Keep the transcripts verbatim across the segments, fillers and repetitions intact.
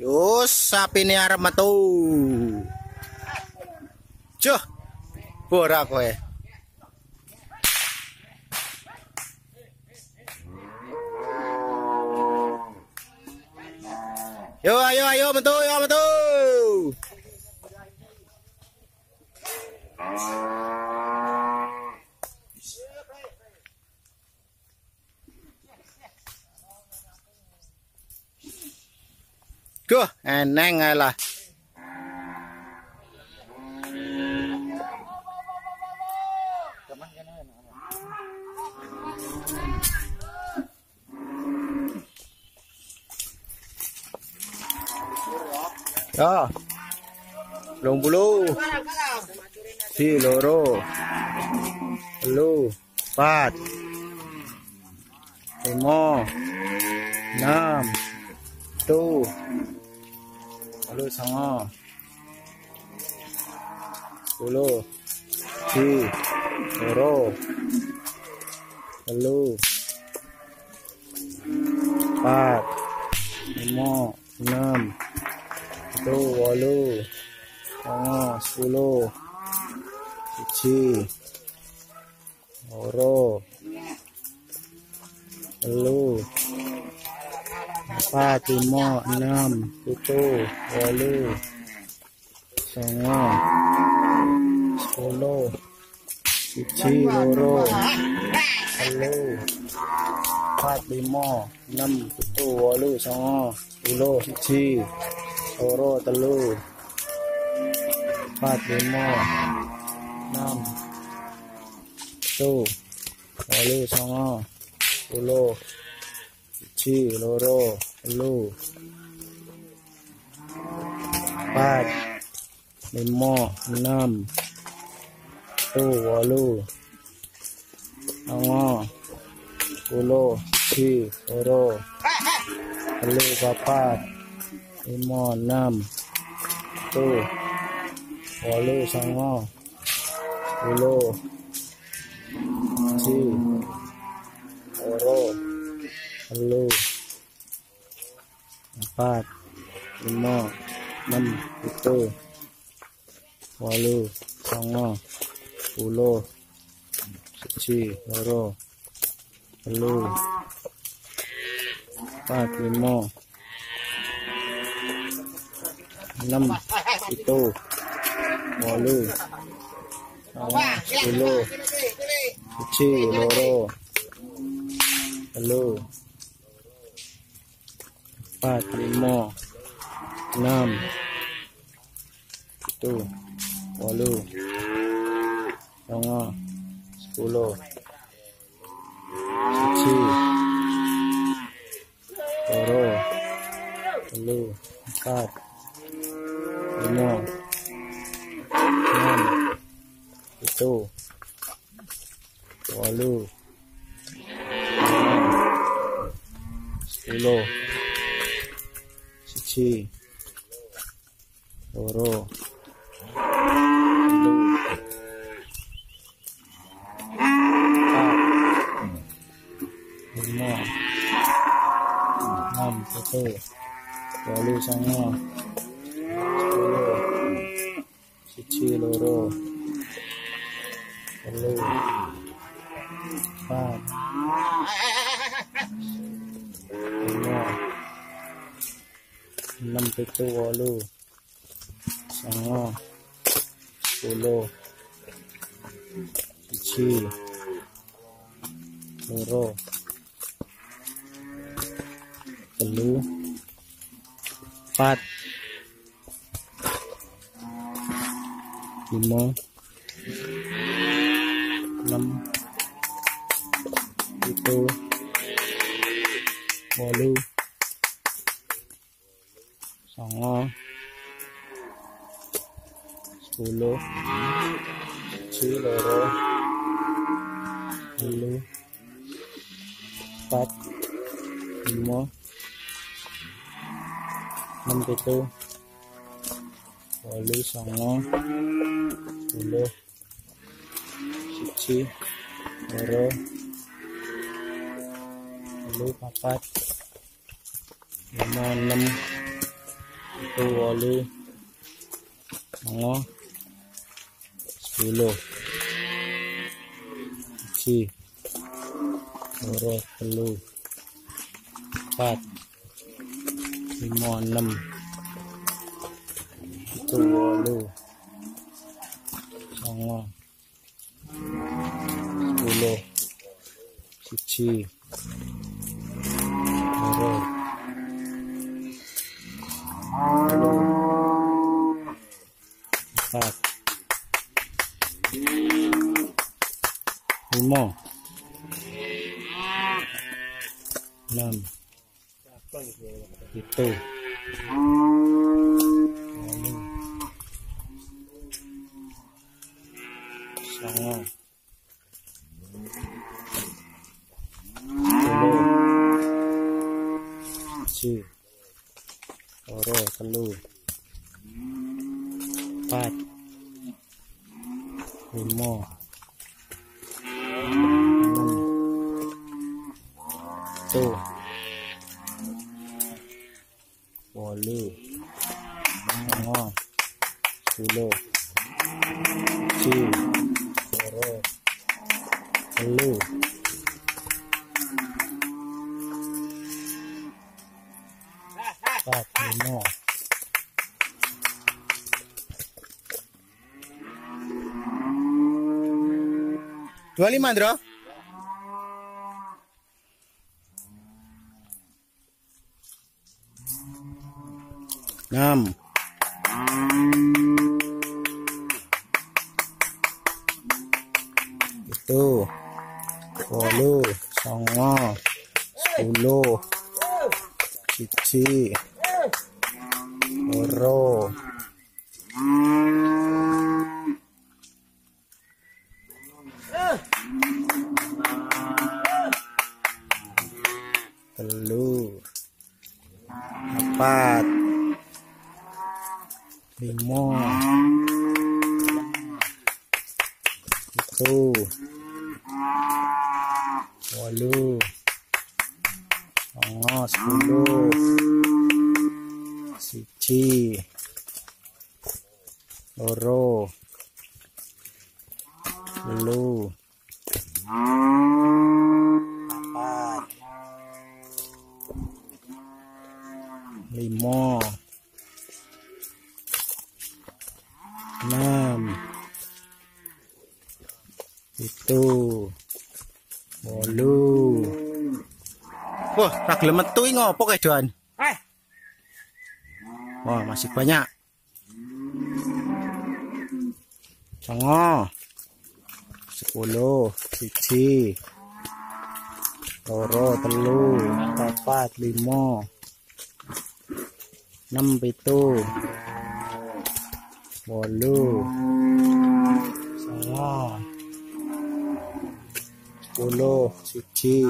Usapin niya arap mato. Cuh. Bora kowe. Yo ayo ayo metu yo metu. Go, eneng ae lah. Ya. dua puluh. Si loro. Telu, empat. Lima. Enam. Tujuh. Halo sama. sepuluh. Si loro. Telu. empat. Lima. Enam. Tuh, walu, tengah, sepuluh, cuci, oro, walu, empat, lima, enam, tujuh, walu, tengah, sepuluh, cuci, oro, walu, empat, lima, enam, tujuh, walu, tengah, sepuluh, cuci. Loro, telu, empat, lima, enam, tujuh, walu, songo, sepuluh, cuci, loro, telu, empat, lima, enam, tujuh, walu, songo, sepuluh, cuci, loro, telu, papat. Lima, enam, tujuh, walu, songo, sepuluh, si, oro, telu, empat, lima, enam, tujuh, walu, songo, sepuluh, si, oro, telu, empat, lima. Enam, itu, walu, sepuluh, cuci, loro, telu, empat, lima, enam, itu, walu, tengah, sepuluh, cuci, loro, telu, empat. Lima, enam, tujuh, walu, sepuluh, cuci, loro, telu, empat, lima, enam, tujuh, walu, songo. Cuci, loro, telu, empat, lima, enam, tujuh, walu, songo, sepuluh, cuci, loro, telu, empat, lima, enam, tujuh, walu, songo, sepuluh, cuci, loro, telu, empat, lima, enam, tujuh, walu, songo, sepuluh, cuci, loro, telu, papat, lima, enam, sepuluh si telu empat lima enam telu songo sepuluh siji loro lima enam itu sangat si oro telu empat lima tuh walu ngomong silo si oro lu empat lima dua lima Andro enam itu walu songo sepuluh cici loro telu empat lima itu walu oh sepuluh siji loro telu empat lima enam itu walu wah ragel metu iki ngopo kae doan eh wah masih banyak songo sepuluh siji loro telu papat lima enam pitu walu salah sepuluh siji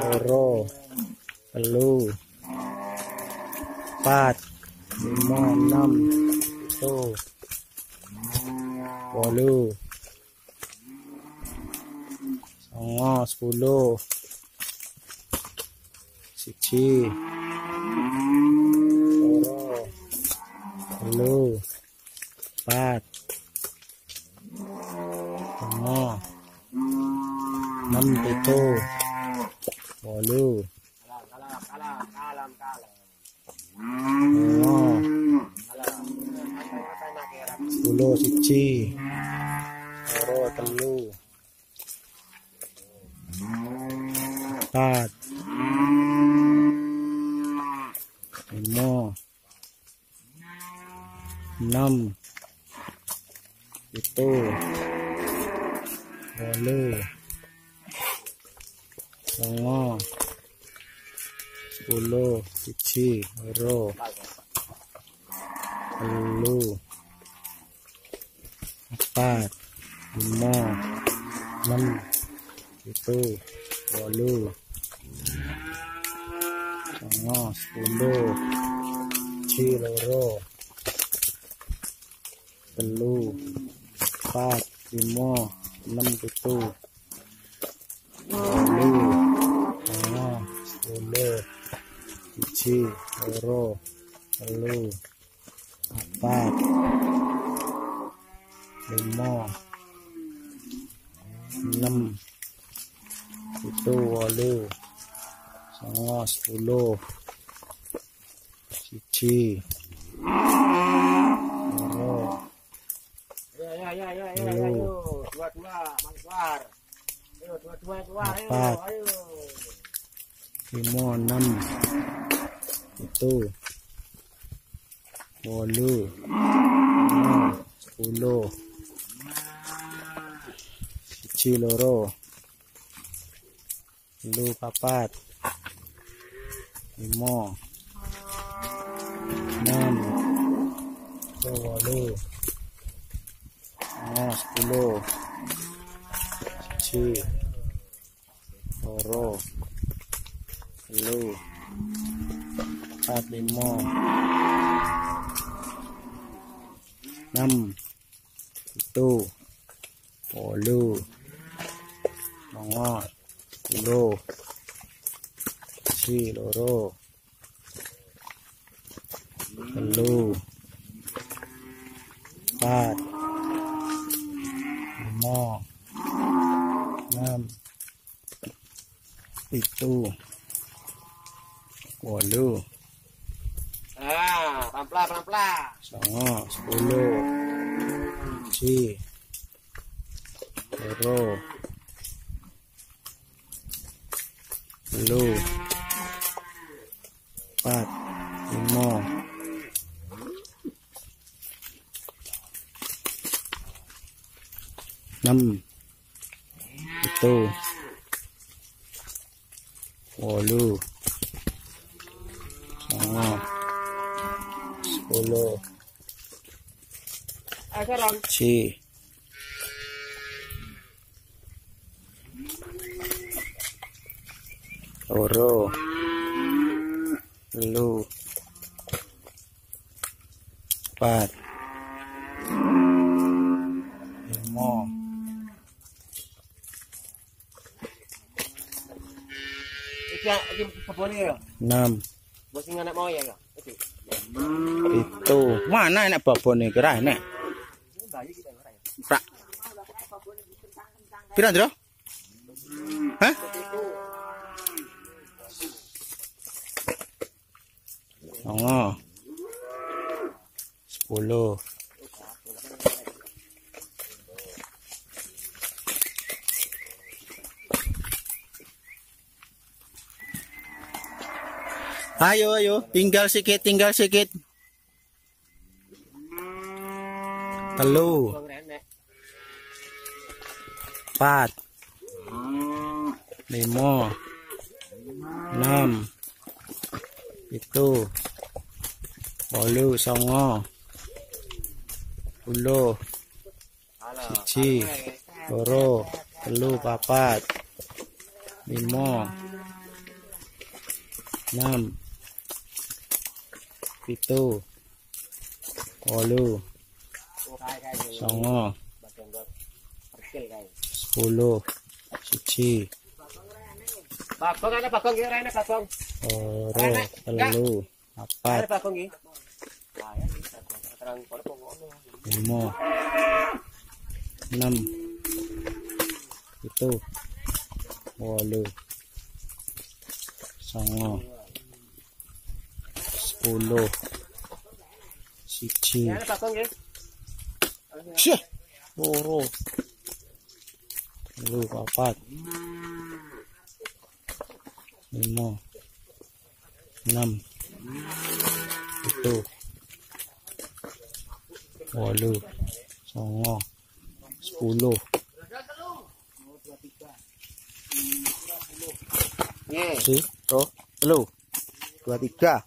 loro telu empat lima enam pitu walu songo sepuluh siji loro telu empat lima enam pitu walu sepuluh siji loro telu empat lima enam itu walu songo sepuluh siji loro telu empat lima enam itu walu songo sepuluh siji loro telu empat lima enam tujuh walu songo sepuluh siji loro telu, empat, lima, enam, itu walu, sangat sepuluh, cici, loro, telu, empat, lima, enam, itu walu, sepuluh, cici loro, lu papat, limo, enam, walu, sepuluh, cici, loro, lu, empat, limo, enam, itu, walu, mongot, sepuluh, si loro, telu, empat, lima, enam, itu, walu, ah, pelan pelan pelan, sangat sepuluh, si loro, lu, empat, lima, enam, itu, walu, sama, sepuluh, si, loro, lu, empat, lima, enam, itu mana enak babone gerah nek pira ndro? Hah? Songo, sepuluh, ayo ayo, tinggal sikit, tinggal sikit, telu, empat, lima, enam, itu, walu, songo, puluh, cici, loro, telu, papat, limo, enam, pitu, walu, songo, sepuluh, cici, bagong ada bagong ya, rene bagong, loro, telu, papat, lima, enam, itu, walu, songo, sepuluh, siji, sih, loro, telu, papat, lima, enam, itu, walu, songo, sepuluh, si, to, telu, dua tiga.